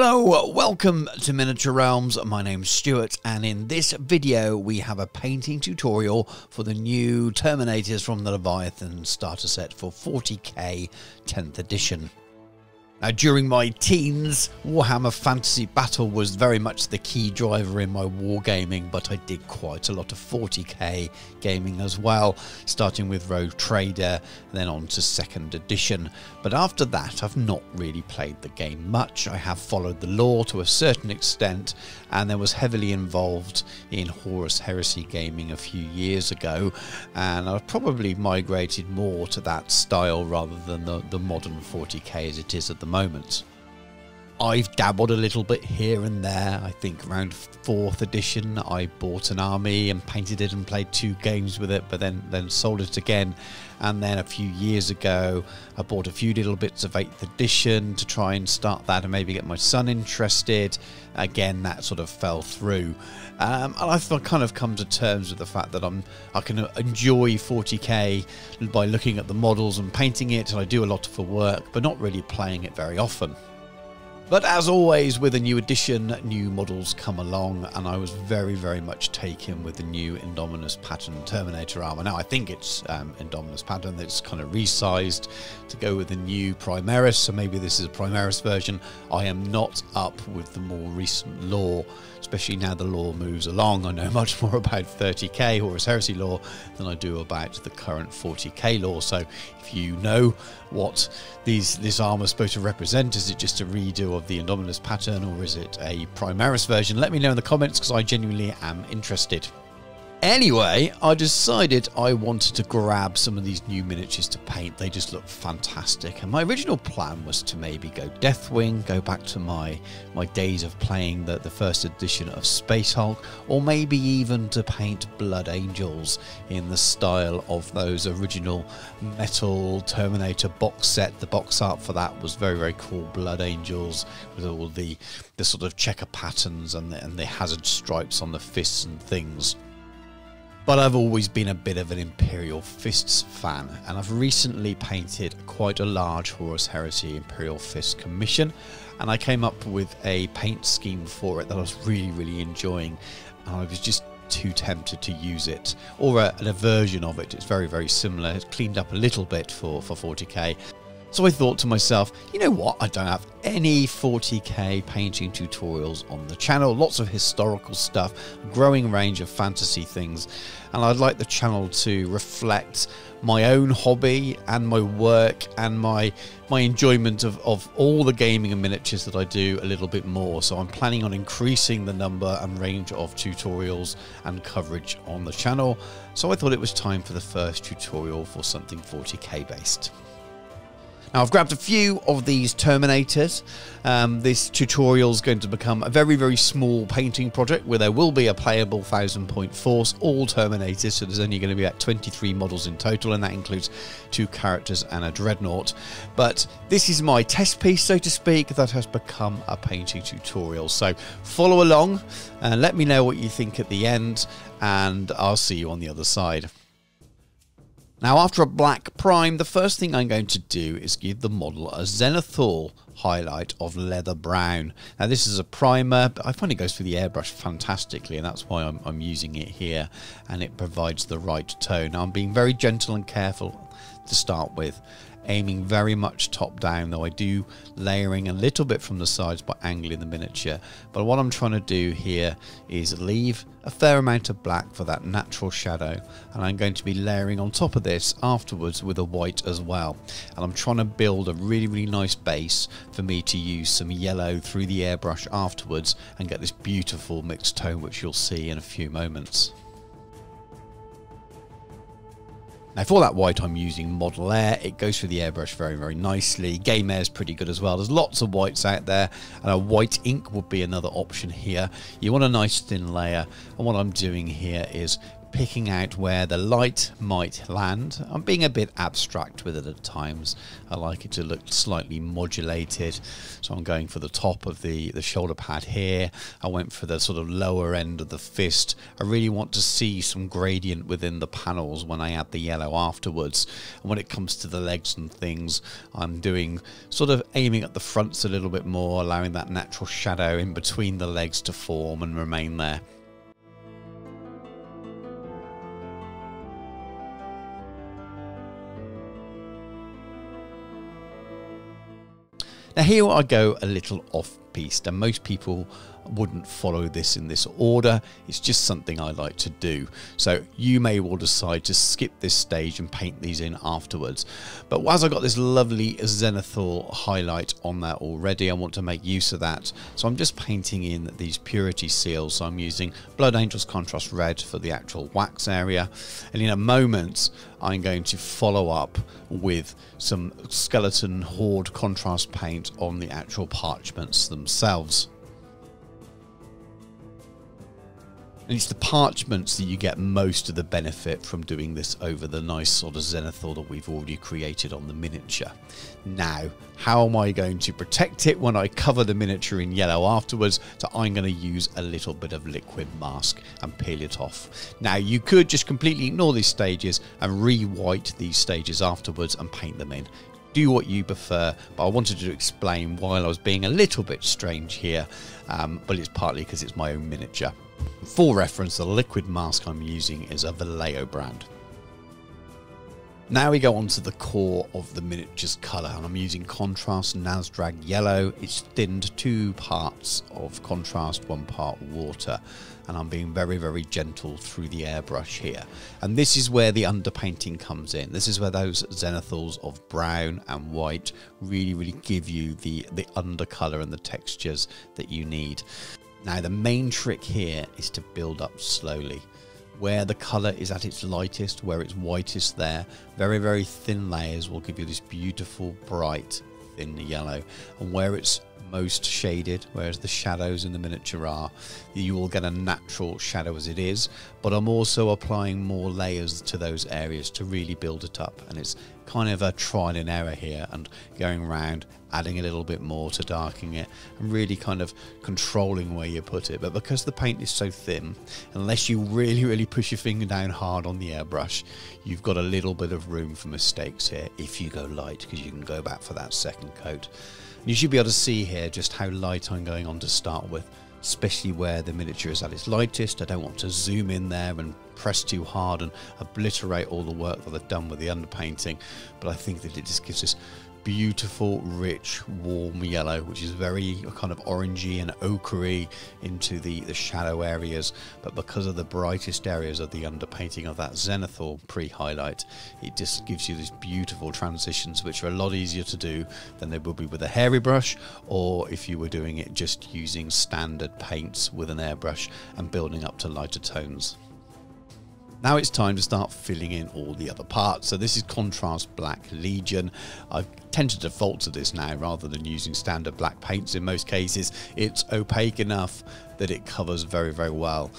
Hello, welcome to Miniature Realms. My name's Stuart, and in this video we have a painting tutorial for the new Terminators from the Leviathan starter set for 40k 10th edition. Now, during my teens, Warhammer Fantasy Battle was very much the key driver in my wargaming, but I did quite a lot of 40k gaming as well, starting with Rogue Trader, then on to 2nd edition. But after that, I've not really played the game much. I have followed the lore to a certain extent, and I was heavily involved in Horus Heresy gaming a few years ago, and I've probably migrated more to that style rather than the modern 40k as it is at the moment. I've dabbled a little bit here and there. I think around 4th edition I bought an army and painted it and played 2 games with it, but then sold it again. And then a few years ago I bought a few little bits of 8th edition to try and start that and maybe get my son interested. Again, that sort of fell through. And I've kind of come to terms with the fact that I can enjoy 40k by looking at the models and painting it, and I do a lot for work, but not really playing it very often. But as always, with a new edition, new models come along, and I was very, very much taken with the new Indominus Pattern Terminator armour. Now, I think it's Indominus Pattern that's kind of resized to go with the new Primaris, so maybe this is a Primaris version. I am not up with the more recent lore, especially now the lore moves along. I know much more about 30k Horus Heresy lore than I do about the current 40k lore, so if you know what this armour is supposed to represent, is it just a redo of the Indominus Pattern, or is it a Primaris version? Let me know in the comments, because I genuinely am interested. Anyway, I decided I wanted to grab some of these new miniatures to paint. They just look fantastic, and my original plan was to maybe go Deathwing, go back to my days of playing the first edition of Space Hulk, or maybe even to paint Blood Angels in the style of those original metal Terminator box set. The box art for that was very, very cool. Blood Angels with all the sort of checker patterns and the hazard stripes on the fists and things. But I've always been a bit of an Imperial Fists fan, and I've recently painted quite a large Horus Heresy Imperial Fist commission, and I came up with a paint scheme for it that I was really, really enjoying, and I was just too tempted to use it, or a version of it. It's very, very similar. It's cleaned up a little bit for 40k. So I thought to myself, you know what, I don't have any 40k painting tutorials on the channel. Lots of historical stuff, growing range of fantasy things, and I'd like the channel to reflect my own hobby and my work and my enjoyment of all the gaming and miniatures that I do a little bit more. So I'm planning on increasing the number and range of tutorials and coverage on the channel. So I thought it was time for the first tutorial for something 40k based. Now, I've grabbed a few of these Terminators. This tutorial is going to become a very, very small painting project where there will be a playable 1,000-point force, all Terminators, so there's only going to be about 23 models in total, and that includes 2 characters and a dreadnought. But this is my test piece, so to speak, that has become a painting tutorial. So follow along and let me know what you think at the end, and I'll see you on the other side. Now, after a black prime, the first thing I'm going to do is give the model a zenithal highlight of leather brown. Now, this is a primer, but I find it goes through the airbrush fantastically, and that's why I'm using it here, and it provides the right tone. Now, I'm being very gentle and careful to start with, aiming very much top down, though I do layering a little bit from the sides by angling the miniature. But what I'm trying to do here is leave a fair amount of black for that natural shadow, and I'm going to be layering on top of this afterwards with a white as well. And I'm trying to build a really, really nice base for me to use some yellow through the airbrush afterwards and get this beautiful mixed tone, which you'll see in a few moments. Now, for that white I'm using Model Air. It goes through the airbrush very, very nicely. Game Air is pretty good as well. There's lots of whites out there, and a white ink would be another option here. You want a nice thin layer, and what I'm doing here is picking out where the light might land. I'm being a bit abstract with it at times. I like it to look slightly modulated, so I'm going for the top of the shoulder pad here. I went for the sort of lower end of the fist. I really want to see some gradient within the panels when I add the yellow afterwards. And when it comes to the legs and things, I'm doing sort of aiming at the fronts a little bit more, allowing that natural shadow in between the legs to form and remain there. Now here I go a little off-piste, and most people wouldn't follow this in this order. It's just something I like to do. So you may well decide to skip this stage and paint these in afterwards. But whilst I've got this lovely zenithal highlight on that already, I want to make use of that. So I'm just painting in these purity seals. So I'm using Blood Angels Contrast Red for the actual wax area. And in a moment, I'm going to follow up with some Skeleton Horde contrast paint on the actual parchments themselves. And it's the parchments that you get most of the benefit from doing this over the nice sort of zenithal that we've already created on the miniature. Now, how am I going to protect it when I cover the miniature in yellow afterwards? So I'm going to use a little bit of liquid mask and peel it off. Now, you could just completely ignore these stages and re-white these stages afterwards and paint them in. Do what you prefer, but I wanted to explain why I was being a little bit strange here, but it's partly because it's my own miniature. For reference, the liquid mask I'm using is a Vallejo brand. Now we go on to the core of the miniature's colour, and I'm using Contrast Nasdrag Yellow. It's thinned 2 parts of contrast, 1 part water, and I'm being very, very gentle through the airbrush here. And this is where the underpainting comes in. This is where those zenithals of brown and white really, really give you the undercolour and the textures that you need. Now the main trick here is to build up slowly. Where the colour is at its lightest, where it's whitest there, very, very thin layers will give you this beautiful, bright, thin yellow. And where it's most shaded, whereas the shadows in the miniature are, you will get a natural shadow as it is. But I'm also applying more layers to those areas to really build it up. And it's kind of a trial and error here, and going around, adding a little bit more to darken it, and really kind of controlling where you put it. But because the paint is so thin, unless you really, really push your finger down hard on the airbrush, you've got a little bit of room for mistakes here if you go light, because you can go back for that second coat. You should be able to see here just how light I'm going on to start with, especially where the miniature is at its lightest. I don't want to zoom in there and press too hard and obliterate all the work that I've done with the underpainting, but I think that it just gives this beautiful, rich, warm yellow, which is very kind of orangey and ochre-y into the shadow areas. But because of the brightest areas of the underpainting of that zenithal pre-highlight, it just gives you these beautiful transitions, which are a lot easier to do than they would be with a hairy brush, or if you were doing it just using standard paints with an airbrush and building up to lighter tones. Now it's time to start filling in all the other parts. So this is Contrast Black Legion. I tend to default to this now rather than using standard black paints in most cases. It's opaque enough that it covers very, very well,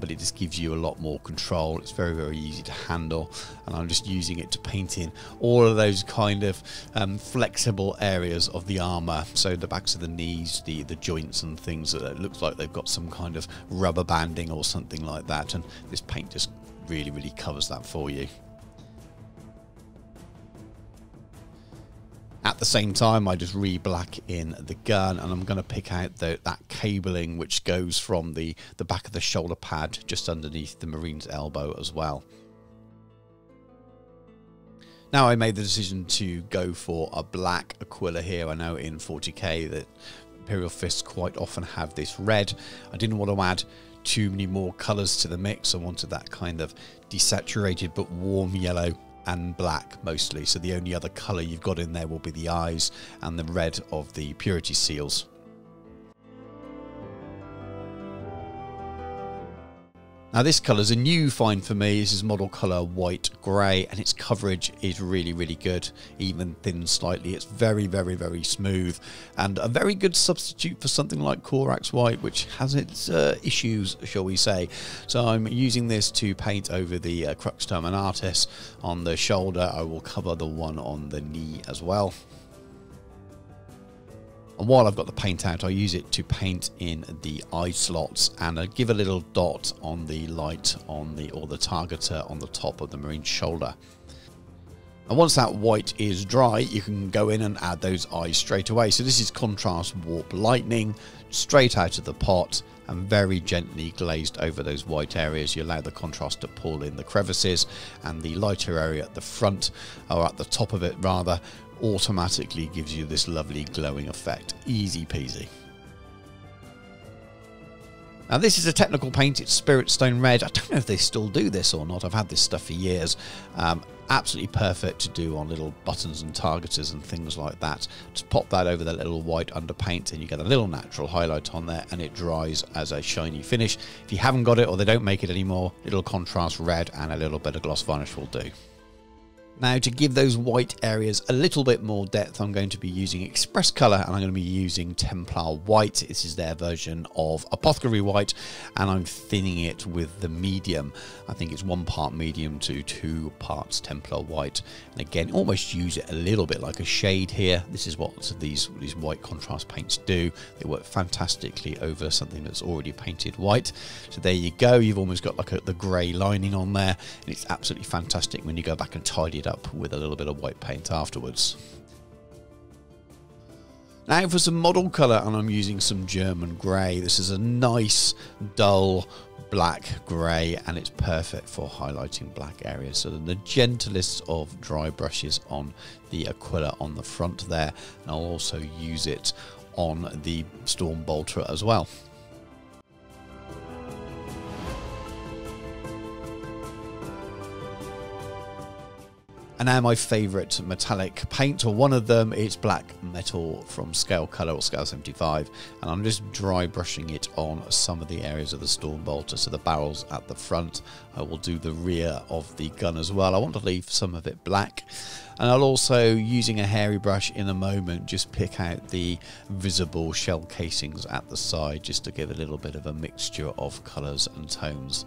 but it just gives you a lot more control. It's very, very easy to handle, and I'm just using it to paint in all of those kind of flexible areas of the armour. So the backs of the knees, the joints and things that it looks like they've got some kind of rubber banding or something like that, and this paint just really, really covers that for you. At the same time, I just re-black in the gun, and I'm going to pick out that cabling which goes from the back of the shoulder pad just underneath the Marine's elbow as well. Now I made the decision to go for a black Aquila here. I know in 40k that Imperial Fists quite often have this red. I didn't want to add too many more colours to the mix. I wanted that kind of desaturated but warm yellow and black mostly, so the only other colour you've got in there will be the eyes and the red of the purity seals. Now this colour is a new find for me. This is Model Colour White Grey, and its coverage is really, really good, even thinned slightly. It's very, very, very smooth, and a very good substitute for something like Corax White, which has its issues, shall we say. So I'm using this to paint over the Crux Terminatus on the shoulder. I will cover the one on the knee as well. And while I've got the paint out, I use it to paint in the eye slots, and I give a little dot on the light on the, or the targeter on the top of the Marine's shoulder. And once that white is dry, you can go in and add those eyes straight away. So this is Contrast Warp Lightning, straight out of the pot, and very gently glazed over those white areas. You allow the contrast to pull in the crevices, and the lighter area at the front, or at the top of it rather, automatically gives you this lovely glowing effect. Easy peasy. Now this is a technical paint. It's Spiritstone Red. I don't know if they still do this or not. I've had this stuff for years. Absolutely perfect to do on little buttons and targeters and things like that. Just pop that over the little white underpaint and you get a little natural highlight on there, and it dries as a shiny finish. If you haven't got it, or they don't make it anymore, little contrast red and a little bit of gloss varnish will do. Now, to give those white areas a little bit more depth, I'm going to be using Express Colour, and I'm going to be using Templar White. This is their version of Apothecary White, and I'm thinning it with the medium. I think it's 1 part medium to 2 parts Templar White. And again, almost use it a little bit like a shade here. This is what these white contrast paints do. They work fantastically over something that's already painted white. So there you go. You've almost got like the grey lining on there, and it's absolutely fantastic when you go back and tidy it up with a little bit of white paint afterwards. Now for some model colour, and I'm using some German grey. This is a nice dull black grey, and it's perfect for highlighting black areas. So the gentlest of dry brushes on the Aquila on the front there, and I'll also use it on the Storm Bolter as well. And now my favourite metallic paint, or one of them, is black metal from Scale Colour or Scale 75, and I'm just dry brushing it on some of the areas of the Storm Bolter, so the barrels at the front. I will do the rear of the gun as well. I want to leave some of it black, and I'll also, using a hairy brush in a moment, just pick out the visible shell casings at the side, just to give a little bit of a mixture of colours and tones.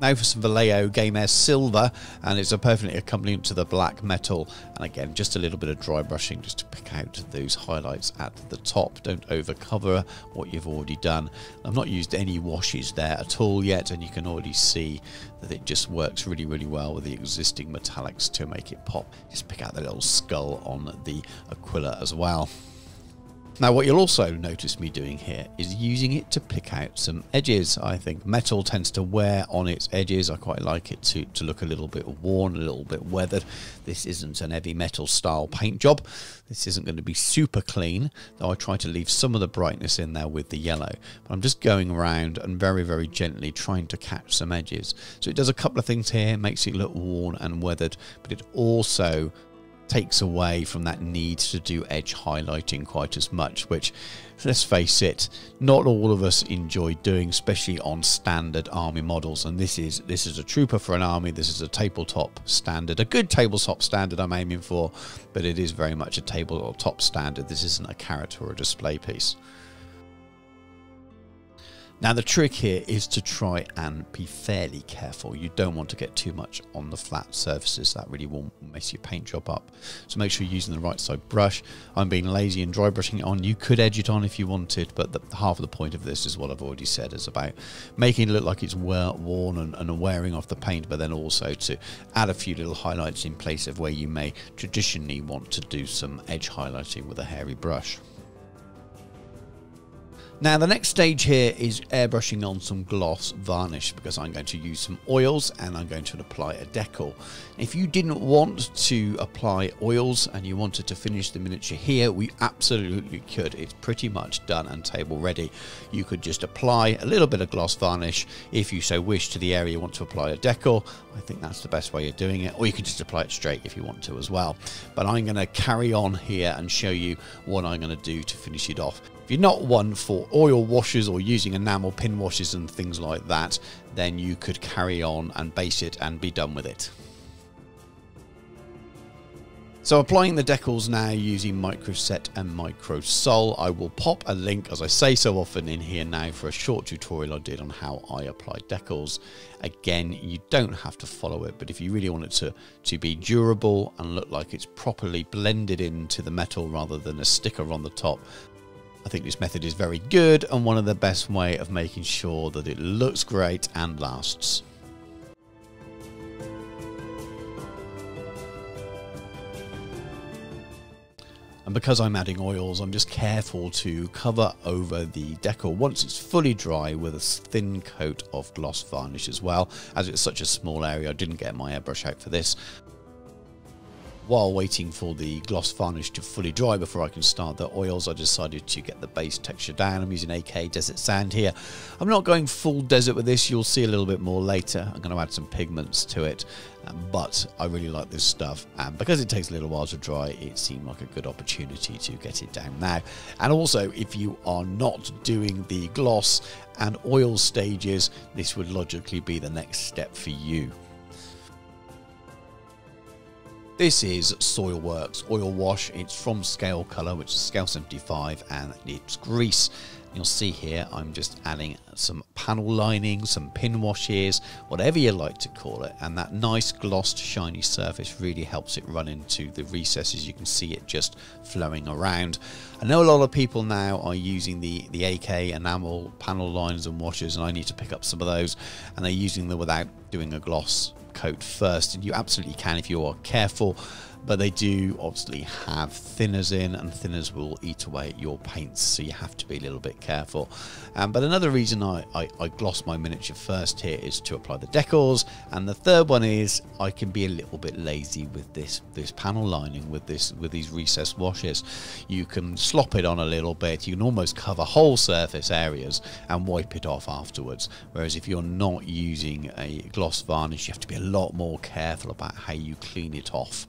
Now for some Vallejo Game Air Silver, and it's a perfect accompaniment to the black metal, and again just a little bit of dry brushing just to pick out those highlights at the top. Don't overcover what you've already done. I've not used any washes there at all yet, and you can already see that it just works really, really well with the existing metallics to make it pop. Just pick out the little skull on the Aquila as well. Now what you'll also notice me doing here is using it to pick out some edges. I think metal tends to wear on its edges. I quite like it to look a little bit worn, a little bit weathered. This isn't an heavy metal style paint job. This isn't going to be super clean, though I try to leave some of the brightness in there with the yellow. But I'm just going around and very, very gently trying to catch some edges. So it does a couple of things here. It makes it look worn and weathered, but it also takes away from that need to do edge highlighting quite as much, which, let's face it, not all of us enjoy doing, especially on standard army models. And this is a trooper for an army. This is a tabletop standard, a good tabletop standard I'm aiming for, but it is very much a tabletop standard. This isn't a character or a display piece. Now the trick here is to try and be fairly careful. You don't want to get too much on the flat surfaces. That really will mess your paint job up. So make sure you're using the right side brush. I'm being lazy and dry brushing it on. You could edge it on if you wanted, but half of the point of this is what I've already said, is about making it look like it's worn and wearing off the paint, but then also to add a few little highlights in place of where you may traditionally want to do some edge highlighting with a hairy brush. Now, the next stage here is airbrushing on some gloss varnish, because I'm going to use some oils and I'm going to apply a decal. If you didn't want to apply oils and you wanted to finish the miniature here, we absolutely could. It's pretty much done and table ready. You could just apply a little bit of gloss varnish if you so wish to the area you want to apply a decal. I think that's the best way of doing it, or you could just apply it straight if you want to as well. But I'm going to carry on here and show you what I'm going to do to finish it off. If you're not one for oil washes or using enamel pin washes and things like that, then you could carry on and base it and be done with it. So applying the decals now using Microset and Microsol. I will pop a link, as I say so often, in here now for a short tutorial I did on how I applied decals. Again, you don't have to follow it, but if you really want it to be durable and look like it's properly blended into the metal rather than a sticker on the top, I think this method is very good and one of the best way of making sure that it looks great and lasts. And because I'm adding oils, I'm just careful to cover over the decal once it's fully dry with a thin coat of gloss varnish as well. As it's such a small area, I didn't get my airbrush out for this. While waiting for the gloss varnish to fully dry before I can start the oils, I decided to get the base texture down. I'm using AK Desert Sand here. I'm not going full desert with this. You'll see a little bit more later. I'm going to add some pigments to it, but I really like this stuff. And because it takes a little while to dry, it seemed like a good opportunity to get it down now. And also, if you are not doing the gloss and oil stages, this would logically be the next step for you. This is Soilworks Oil Wash. It's from Scale Colour, which is Scale 75, and it's grease. You'll see here I'm just adding some panel lining, some pin washes, whatever you like to call it, and that nice glossed shiny surface really helps it run into the recesses. You can see it just flowing around. I know a lot of people now are using the AK enamel panel lines and washes, and I need to pick up some of those, and they're using them without doing a gloss coat first, and you absolutely can if you are careful, but they do obviously have thinners in, and thinners will eat away at your paints, so you have to be a little bit careful. But another reason I gloss my miniature first here is to apply the decals, and the third one is I can be a little bit lazy with this panel lining, with these recessed washes. You can slop it on a little bit, you can almost cover whole surface areas and wipe it off afterwards, whereas if you're not using a gloss varnish, you have to be a lot more careful about how you clean it off.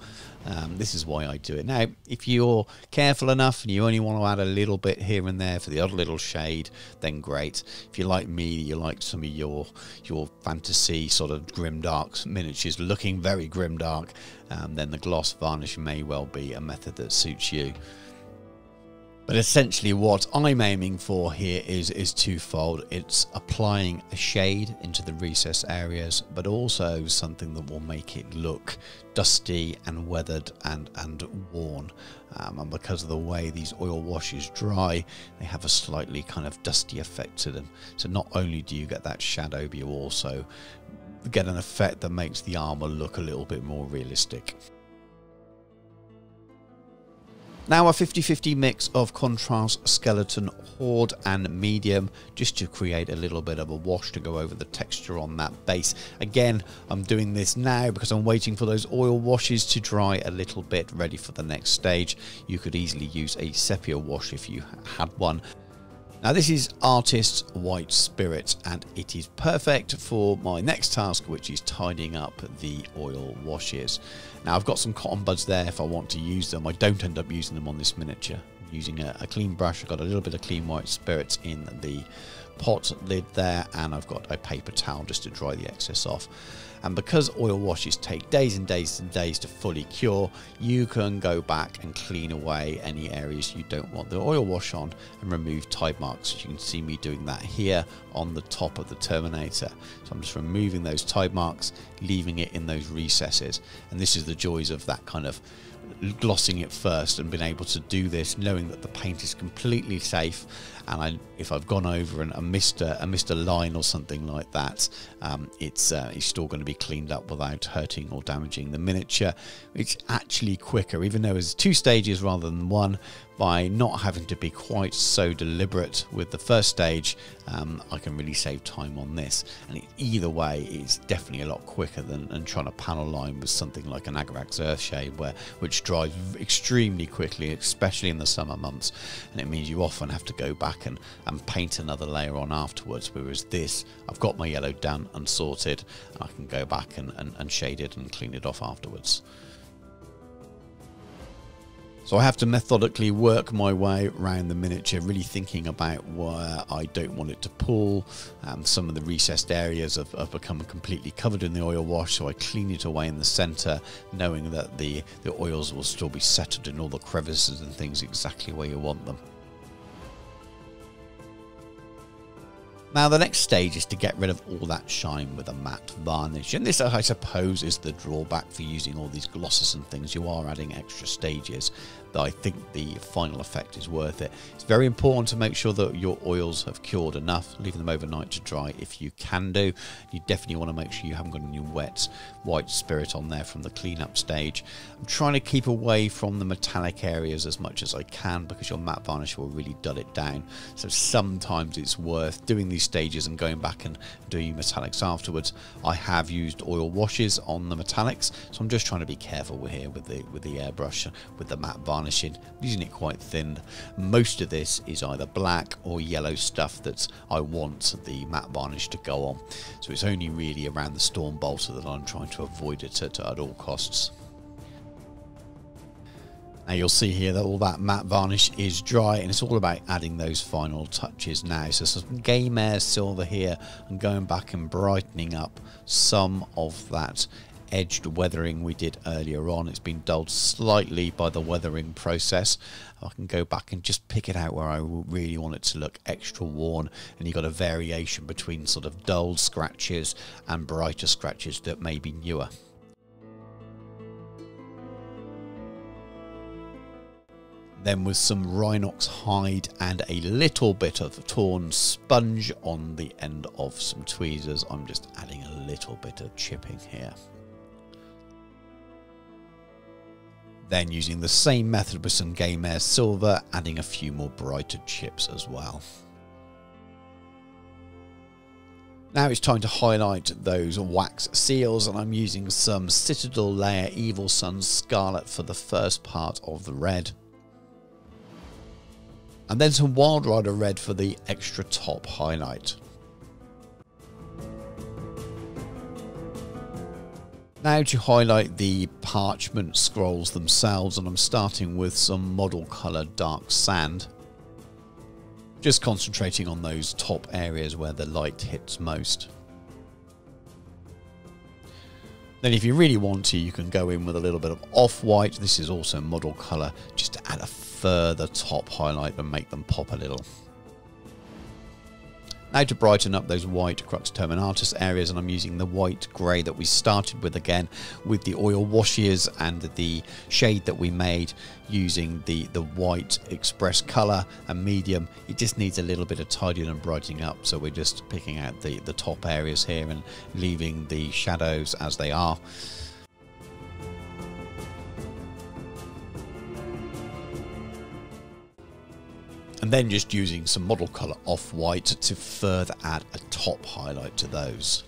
This is why I do it. Now, if you're careful enough and you only want to add a little bit here and there for the odd little shade, then great. If you're like me, you like some of your fantasy sort of grimdark miniatures looking very grimdark, then the gloss varnish may well be a method that suits you. But essentially what I'm aiming for here is twofold. It's applying a shade into the recess areas, but also something that will make it look dusty and weathered and worn. And because of the way these oil washes dry, they have a slightly kind of dusty effect to them. So not only do you get that shadow, but you also get an effect that makes the armor look a little bit more realistic. Now a 50-50 mix of contrast, skeleton, horde and medium, just to create a little bit of a wash to go over the texture on that base. Again, I'm doing this now because I'm waiting for those oil washes to dry a little bit, ready for the next stage. You could easily use a sepia wash if you had one. Now this is Artist's White Spirit, and it is perfect for my next task, which is tidying up the oil washes. Now I've got some cotton buds there if I want to use them. I don't end up using them on this miniature. I'm using a clean brush. I've got a little bit of clean white spirit in the pot lid there, and I've got a paper towel just to dry the excess off. And because oil washes take days and days and days to fully cure, you can go back and clean away any areas you don't want the oil wash on and remove tide marks. You can see me doing that here on the top of the Terminator. So I'm just removing those tide marks, leaving it in those recesses, and this is the joys of that kind of glossing it first and been able to do this knowing that the paint is completely safe, and if I've gone over and missed a line or something like that, it's still going to be cleaned up without hurting or damaging the miniature. It's actually quicker, even though it's two stages rather than one, by not having to be quite so deliberate with the first stage. I can really save time on this, and either way it's definitely a lot quicker than trying to panel line with something like an Agarax Earthshade, which dries extremely quickly, especially in the summer months, and it means you often have to go back and paint another layer on afterwards, whereas this, I've got my yellow done and sorted, and I can go back and shade it and clean it off afterwards. So I have to methodically work my way around the miniature, really thinking about where I don't want it to pull. Some of the recessed areas have become completely covered in the oil wash, so I clean it away in the centre, knowing that the oils will still be settled in all the crevices and things exactly where you want them. Now the next stage is to get rid of all that shine with a matte varnish, and this I suppose is the drawback for using all these glosses and things. You are adding extra stages, though I think the final effect is worth it. It's very important to make sure that your oils have cured enough, leaving them overnight to dry if you can do. You definitely want to make sure you haven't got any wet white spirit on there from the cleanup stage. I'm trying to keep away from the metallic areas as much as I can, because your matte varnish will really dull it down, so sometimes it's worth doing these stages and going back and doing metallics afterwards. I have used oil washes on the metallics, so I'm just trying to be careful here with the airbrush, with the matte varnishing, using it quite thin. Most of this is either black or yellow stuff that I want the matte varnish to go on, so it's only really around the Storm Bolter that I'm trying to avoid it at all costs. Now you'll see here that all that matte varnish is dry, and it's all about adding those final touches now. So some Game Air silver here, and going back and brightening up some of that edged weathering we did earlier on. It's been dulled slightly by the weathering process. I can go back and just pick it out where I really want it to look extra worn, and you've got a variation between sort of dulled scratches and brighter scratches that may be newer. Then with some Rhinox hide and a little bit of torn sponge on the end of some tweezers, I'm just adding a little bit of chipping here. Then using the same method with some Game Air silver, adding a few more brighter chips as well. Now it's time to highlight those wax seals, and I'm using some Citadel Layer Evil Sun Scarlet for the first part of the red. And then some Wild Rider Red for the extra top highlight. Now to highlight the parchment scrolls themselves, and I'm starting with some Model Colour Dark Sand. Just concentrating on those top areas where the light hits most. Then if you really want to, you can go in with a little bit of off-white. This is also Model Colour, just to add a further top highlight and make them pop a little. Now to brighten up those white Crux Terminatus areas, and I'm using the white grey that we started with again, with the oil washes and the shade that we made, using the white Express Colour and medium. It just needs a little bit of tidying and brightening up, so we're just picking out the top areas here and leaving the shadows as they are. And then just using some Model Colour off-white to further add a top highlight to those.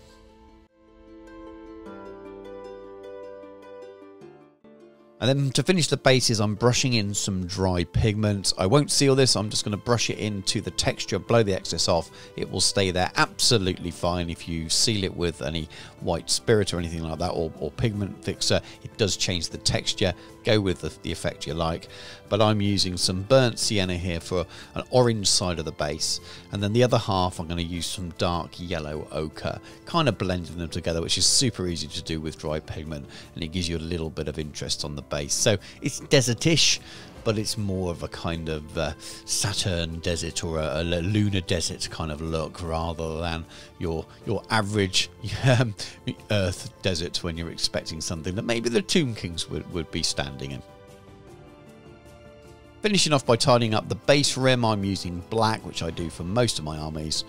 And then to finish the bases, I'm brushing in some dry pigment. I won't seal this, I'm just going to brush it into the texture, blow the excess off. It will stay there absolutely fine. If you seal it with any white spirit or anything like that, or pigment fixer, it does change the texture. Go with the effect you like. But I'm using some burnt sienna here for an orange side of the base. And then the other half, I'm going to use some dark yellow ochre, kind of blending them together, which is super easy to do with dry pigment, and it gives you a little bit of interest on the base. So it's desertish, but it's more of a kind of Saturn desert or a lunar desert kind of look, rather than your average Earth desert when you're expecting something that maybe the Tomb Kings would be standing in. Finishing off by tidying up the base rim, I'm using black, which I do for most of my armies.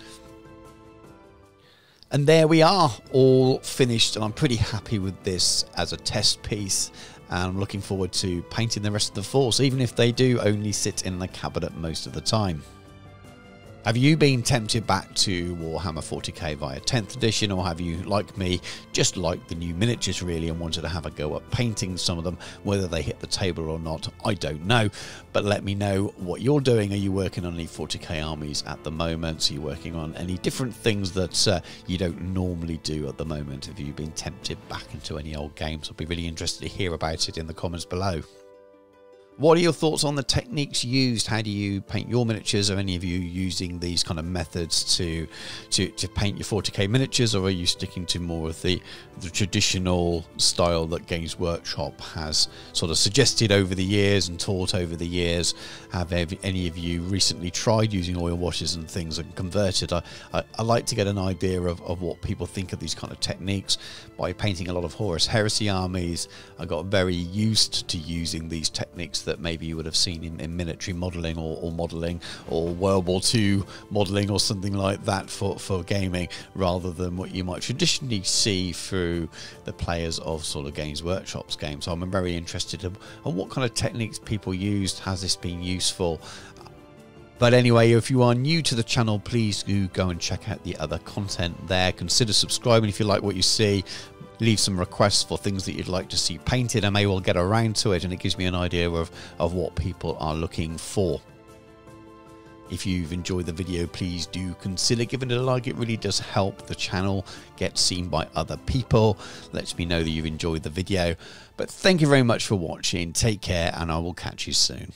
And there we are, all finished, and I'm pretty happy with this as a test piece. And I'm looking forward to painting the rest of the force, even if they do only sit in the cabinet most of the time. Have you been tempted back to Warhammer 40k via 10th edition, or have you, like me, just liked the new miniatures really and wanted to have a go at painting some of them? Whether they hit the table or not, I don't know, but let me know what you're doing. Are you working on any 40k armies at the moment? Are you working on any different things that you don't normally do at the moment? Have you been tempted back into any old games? I'll be really interested to hear about it in the comments below. What are your thoughts on the techniques used? How do you paint your miniatures? Are any of you using these kind of methods to paint your 40k miniatures, or are you sticking to more of the traditional style that Games Workshop has sort of suggested over the years and taught over the years? Have any of you recently tried using oil washes and things and converted? I like to get an idea of what people think of these kind of techniques. By painting a lot of Horus Heresy armies, I got very used to using these techniques that maybe you would have seen in military modelling or modelling or World War II modelling or something like that for gaming, rather than what you might traditionally see through the players of sort of Games Workshop's games. So I'm very interested in what kind of techniques people used. Has this been useful? But anyway, if you are new to the channel, please do go and check out the other content there. Consider subscribing if you like what you see. Leave some requests for things that you'd like to see painted. I may well get around to it, and it gives me an idea of what people are looking for. If you've enjoyed the video, please do consider giving it a like. It really does help the channel get seen by other people. Lets me know that you've enjoyed the video. But thank you very much for watching. Take care, and I will catch you soon.